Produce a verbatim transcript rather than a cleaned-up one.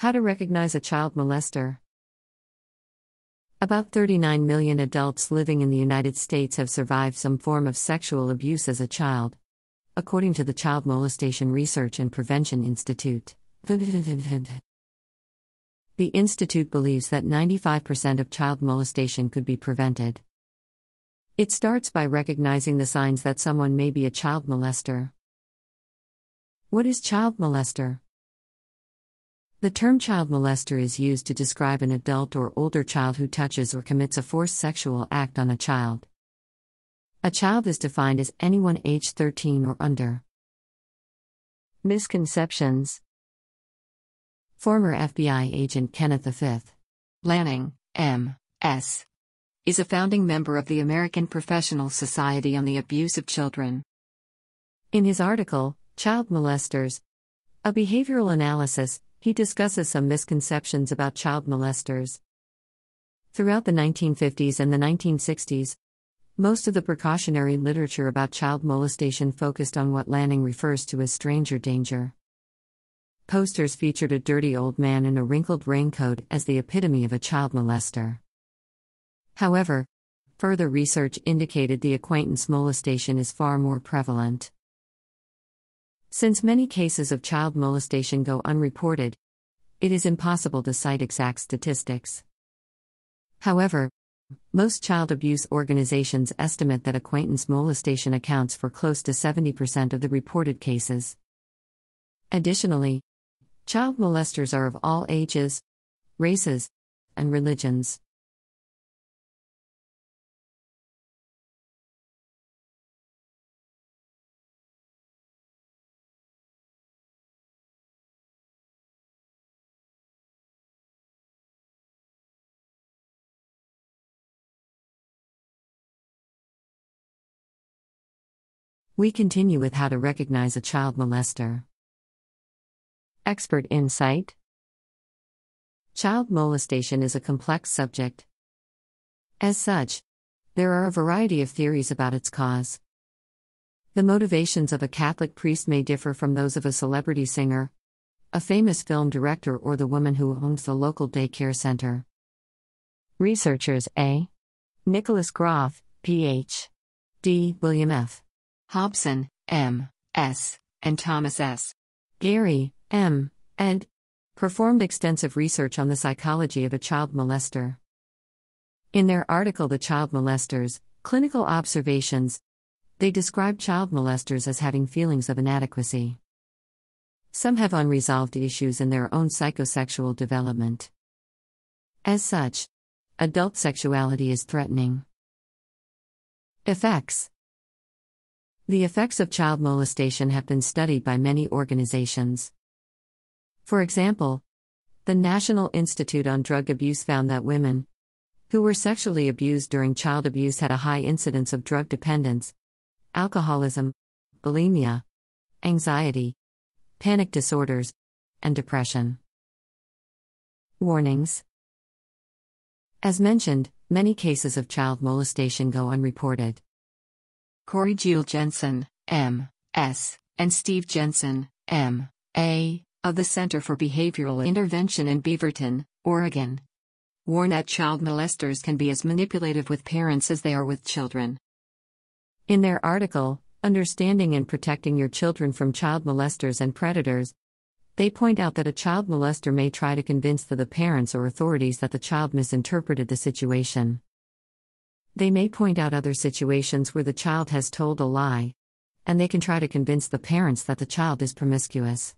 How to recognize a child molester. About thirty-nine million adults living in the United States have survived some form of sexual abuse as a child, according to the Child Molestation Research and Prevention Institute. The institute believes that ninety-five percent of child molestation could be prevented. It starts by recognizing the signs that someone may be a child molester. What is child molester? The term child molester is used to describe an adult or older child who touches or commits a forced sexual act on a child. A child is defined as anyone aged thirteen or under. Misconceptions. Former F B I agent Kenneth V. Lanning, M S is a founding member of the American Professional Society on the Abuse of Children. In his article, Child Molesters: A Behavioral Analysis, he discusses some misconceptions about child molesters. Throughout the nineteen fifties and the nineteen sixties, most of the precautionary literature about child molestation focused on what Lanning refers to as stranger danger. Posters featured a dirty old man in a wrinkled raincoat as the epitome of a child molester. However, further research indicated the acquaintance molestation is far more prevalent. Since many cases of child molestation go unreported, it is impossible to cite exact statistics. However, most child abuse organizations estimate that acquaintance molestation accounts for close to seventy percent of the reported cases. Additionally, child molesters are of all ages, races, and religions. We continue with how to recognize a child molester. Expert insight. Child molestation is a complex subject. As such, there are a variety of theories about its cause. The motivations of a Catholic priest may differ from those of a celebrity singer, a famous film director, or the woman who owns the local daycare center. Researchers A. Nicholas Groth, P H D, William F. Hobson, M S, and Thomas S. Gary, M Ed, performed extensive research on the psychology of a child molester. In their article The Child Molesters: Clinical Observations, they describe child molesters as having feelings of inadequacy. Some have unresolved issues in their own psychosexual development. As such, adult sexuality is threatening. Effects. The effects of child molestation have been studied by many organizations. For example, the National Institute on Drug Abuse found that women who were sexually abused during child abuse had a high incidence of drug dependence, alcoholism, bulimia, anxiety, panic disorders, and depression. Warnings. As mentioned, many cases of child molestation go unreported. Corey Jill Jensen, M S, and Steve Jensen, M A, of the Center for Behavioral Intervention in Beaverton, Oregon, warn that child molesters can be as manipulative with parents as they are with children. In their article, Understanding and Protecting Your Children from Child Molesters and Predators, they point out that a child molester may try to convince the parents or authorities that the child misinterpreted the situation. They may point out other situations where the child has told a lie, and they can try to convince the parents that the child is promiscuous.